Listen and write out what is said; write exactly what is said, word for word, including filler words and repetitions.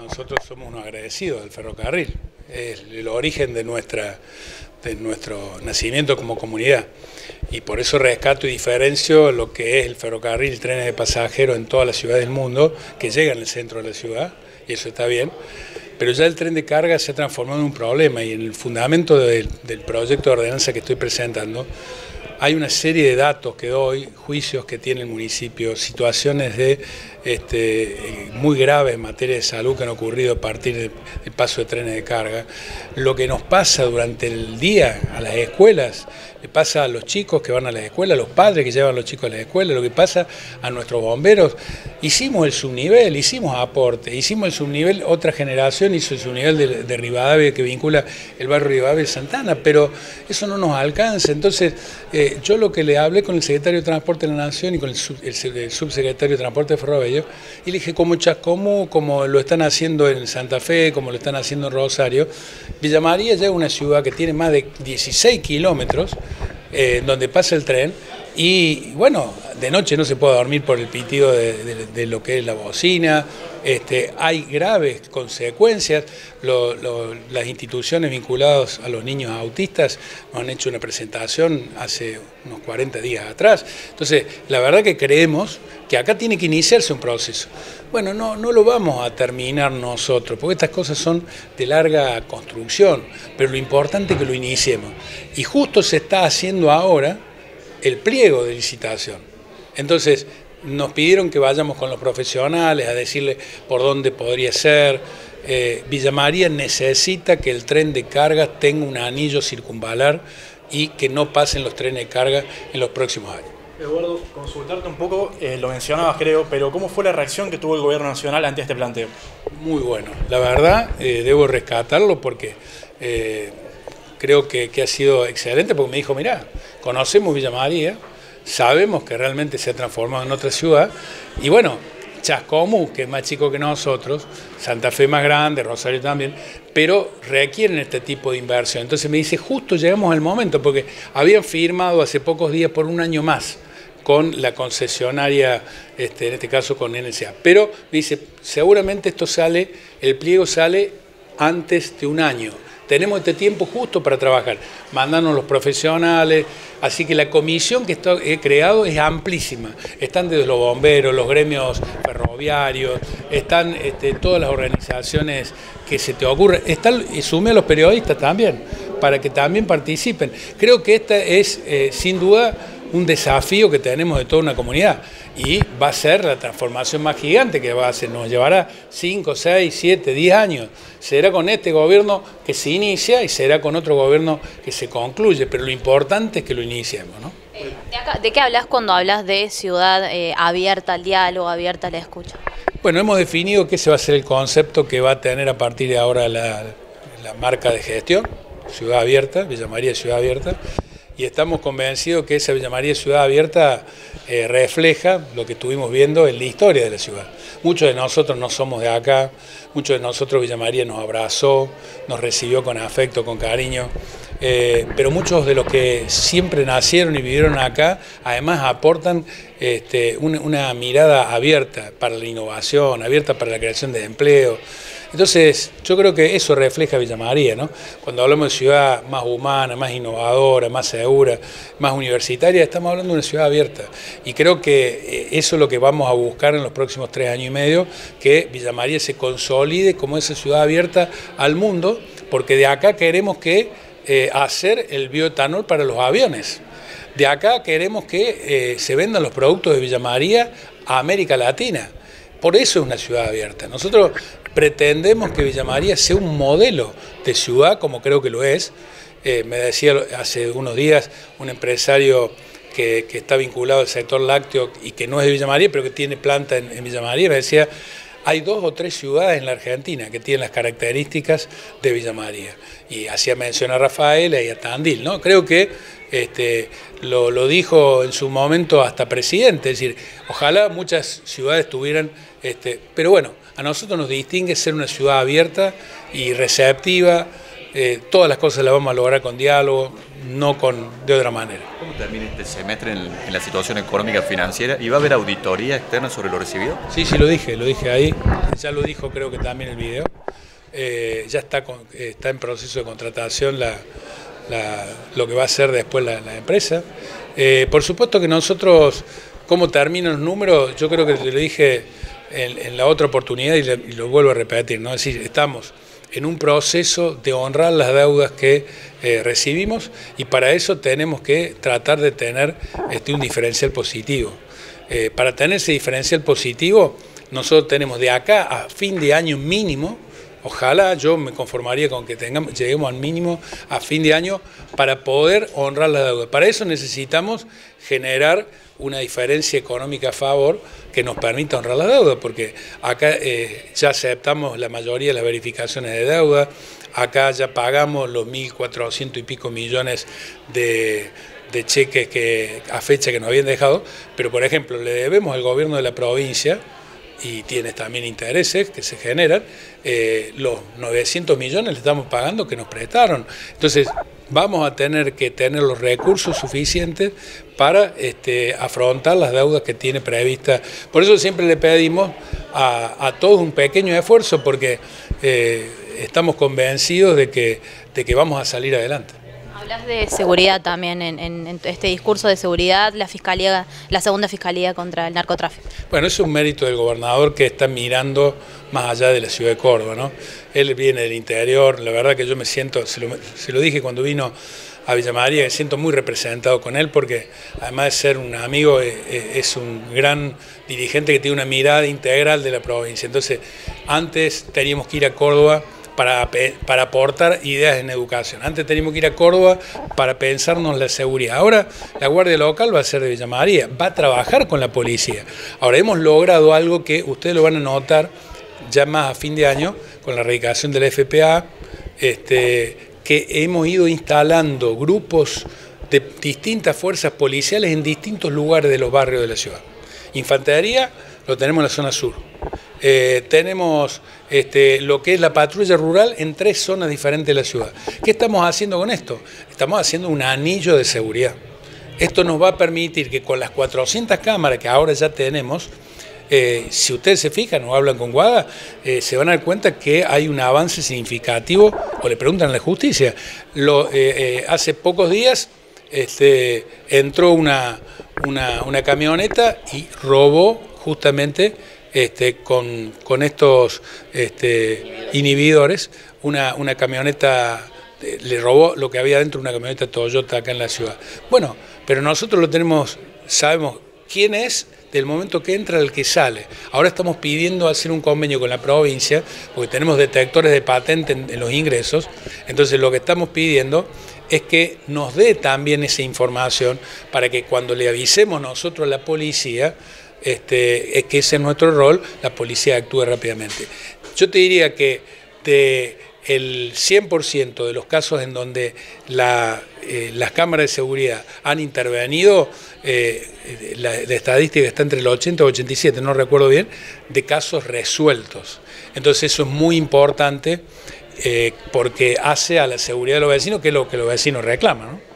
Nosotros somos unos agradecidos del ferrocarril, es el origen de, nuestra, de nuestro nacimiento como comunidad y por eso rescato y diferencio lo que es el ferrocarril, trenes de pasajeros en todas las ciudades del mundo que llegan al centro de la ciudad y eso está bien, pero ya el tren de carga se ha transformado en un problema y en el fundamento del, del proyecto de ordenanza que estoy presentando hay una serie de datos que doy, juicios que tiene el municipio, situaciones de, este, muy graves en materia de salud que han ocurrido a partir del paso de trenes de carga. Lo que nos pasa durante el día a las escuelas, le pasa a los chicos que van a las escuelas, a los padres que llevan a los chicos a las escuelas, lo que pasa a nuestros bomberos. Hicimos el subnivel, hicimos aporte, hicimos el subnivel, otra generación hizo el subnivel de, de Rivadavia que vincula el barrio Rivadavia y Santana, pero eso no nos alcanza, entonces... Eh, Yo lo que le hablé con el secretario de Transporte de la Nación y con el, sub, el, el subsecretario de Transporte de Ferrocarril, y le dije, como Chascomú, como lo están haciendo en Santa Fe, como lo están haciendo en Rosario, Villa María ya es una ciudad que tiene más de dieciséis kilómetros eh, donde pasa el tren, y bueno, de noche no se puede dormir por el pitido de, de, de lo que es la bocina, este, hay graves consecuencias, lo, lo, las instituciones vinculadas a los niños autistas nos han hecho una presentación hace unos cuarenta días atrás, entonces la verdad que creemos que acá tiene que iniciarse un proceso. Bueno, no, no lo vamos a terminar nosotros, porque estas cosas son de larga construcción, pero lo importante es que lo iniciemos, y justo se está haciendo ahora el pliego de licitación. Entonces, nos pidieron que vayamos con los profesionales a decirle por dónde podría ser. Eh, Villa María necesita que el tren de carga tenga un anillo circunvalar y que no pasen los trenes de carga en los próximos años. Eduardo, consultarte un poco, eh, lo mencionabas creo, pero ¿cómo fue la reacción que tuvo el Gobierno Nacional ante este planteo? Muy bueno, la verdad, eh, debo rescatarlo porque... Eh, Creo que, que ha sido excelente porque me dijo, mirá, conocemos Villa María, sabemos que realmente se ha transformado en otra ciudad y bueno, Chascomú, que es más chico que nosotros, Santa Fe más grande, Rosario también, pero requieren este tipo de inversión. Entonces me dice, justo llegamos al momento porque habían firmado hace pocos días por un año más con la concesionaria, este, en este caso con N S A. Pero me dice, seguramente esto sale, el pliego sale antes de un año. Tenemos este tiempo justo para trabajar, mandanos los profesionales, así que la comisión que está, he creado es amplísima, están desde los bomberos, los gremios ferroviarios, están este, todas las organizaciones que se te ocurren, están, y sume a los periodistas también, para que también participen. Creo que esta es, eh, sin duda, un desafío que tenemos de toda una comunidad y va a ser la transformación más gigante que va a hacer, nos llevará cinco, seis, siete, diez años. Será con este gobierno que se inicia y será con otro gobierno que se concluye, pero lo importante es que lo iniciemos, ¿no? Eh, de, acá, ¿De qué hablas cuando hablas de ciudad eh, abierta al diálogo, abierta a la escucha? Bueno, hemos definido que ese va a ser el concepto que va a tener a partir de ahora la, la marca de gestión, Ciudad Abierta, Villa María Ciudad Abierta, y estamos convencidos que esa Villa María Ciudad Abierta eh, refleja lo que estuvimos viendo en la historia de la ciudad. Muchos de nosotros no somos de acá, muchos de nosotros Villa María nos abrazó, nos recibió con afecto, con cariño, eh, pero muchos de los que siempre nacieron y vivieron acá, además aportan este, una, una mirada abierta para la innovación, abierta para la creación de empleo. Entonces, yo creo que eso refleja Villa María, ¿no? Cuando hablamos de ciudad más humana, más innovadora, más segura, más universitaria, estamos hablando de una ciudad abierta. Y creo que eso es lo que vamos a buscar en los próximos tres años y medio, que Villa María se consolide como esa ciudad abierta al mundo, porque de acá queremos que eh, hacer el bioetanol para los aviones. De acá queremos que eh, se vendan los productos de Villa María a América Latina. Por eso es una ciudad abierta. Nosotros pretendemos que Villa María sea un modelo de ciudad, como creo que lo es. Eh, me decía hace unos días un empresario que, que está vinculado al sector lácteo y que no es de Villa María, pero que tiene planta en, en Villa María, me decía, hay dos o tres ciudades en la Argentina que tienen las características de Villa María. Y hacía mención a Rafaela y a Tandil, ¿no? Creo que este, lo, lo dijo en su momento hasta presidente, es decir, ojalá muchas ciudades tuvieran... Este, pero bueno, a nosotros nos distingue ser una ciudad abierta y receptiva Eh, todas las cosas las vamos a lograr con diálogo, no con de otra manera. ¿Cómo termina este semestre en, en la situación económica financiera? ¿Y va a haber auditoría externa sobre lo recibido? Sí, sí, lo dije, lo dije ahí, ya lo dijo creo que también el video. Eh, ya está, con, está en proceso de contratación la, la, lo que va a hacer después la, la empresa. Eh, por supuesto que nosotros, cómo terminan los números, yo creo que te lo dije en, en la otra oportunidad y, le, y lo vuelvo a repetir, ¿no? Es decir, estamos en un proceso de honrar las deudas que eh, recibimos y para eso tenemos que tratar de tener este, un diferencial positivo. Eh, para tener ese diferencial positivo, nosotros tenemos de acá a fin de año mínimo, ojalá yo me conformaría con que tengamos, lleguemos al mínimo a fin de año para poder honrar las deudas. Para eso necesitamos generar una diferencia económica a favor que nos permita honrar las deudas, porque acá eh, ya aceptamos la mayoría de las verificaciones de deuda, acá ya pagamos los mil cuatrocientos y pico millones de, de cheques que, a fecha que nos habían dejado, pero por ejemplo le debemos al gobierno de la provincia, y tienes también intereses que se generan, eh, los novecientos millones le estamos pagando que nos prestaron. Entonces, vamos a tener que tener los recursos suficientes para este, afrontar las deudas que tiene previstas. Por eso siempre le pedimos a, a todos un pequeño esfuerzo, porque eh, estamos convencidos de que, de que vamos a salir adelante. Hablas de seguridad también, en, en, en este discurso de seguridad, la fiscalía, la segunda fiscalía contra el narcotráfico. Bueno, es un mérito del gobernador que está mirando más allá de la ciudad de Córdoba, ¿no? Él viene del interior, la verdad que yo me siento, se lo, se lo dije cuando vino a Villa María, me siento muy representado con él porque además de ser un amigo, es, es un gran dirigente que tiene una mirada integral de la provincia. Entonces, antes teníamos que ir a Córdoba Para, para aportar ideas en educación. Antes teníamos que ir a Córdoba para pensarnos la seguridad. Ahora la Guardia Local va a ser de Villa María, va a trabajar con la policía. Ahora hemos logrado algo que ustedes lo van a notar ya más a fin de año con la erradicación del F P A, este, que hemos ido instalando grupos de distintas fuerzas policiales en distintos lugares de los barrios de la ciudad. Infantería lo tenemos en la zona sur. Eh, tenemos este, lo que es la patrulla rural en tres zonas diferentes de la ciudad. ¿Qué estamos haciendo con esto? Estamos haciendo un anillo de seguridad. Esto nos va a permitir que con las cuatrocientas cámaras que ahora ya tenemos, eh, si ustedes se fijan o hablan con Guada, eh, se van a dar cuenta que hay un avance significativo, o le preguntan a la justicia. Lo, eh, eh, hace pocos días este, entró una, una, una camioneta y robó justamente... Este, con, con estos este, inhibidores, una, una camioneta, le robó lo que había dentro de una camioneta Toyota acá en la ciudad. Bueno, pero nosotros lo tenemos, sabemos quién es, del momento que entra al que sale. Ahora estamos pidiendo hacer un convenio con la provincia, porque tenemos detectores de patente en, en los ingresos, entonces lo que estamos pidiendo es que nos dé también esa información para que cuando le avisemos nosotros a la policía, Este, es que ese es nuestro rol, la policía actúa rápidamente. Yo te diría que de el cien por ciento de los casos en donde la, eh, las cámaras de seguridad han intervenido, eh, la, la estadística está entre el ochenta y ochenta y siete, no recuerdo bien, de casos resueltos. Entonces eso es muy importante eh, porque hace a la seguridad de los vecinos, que es lo que los vecinos reclaman, ¿no?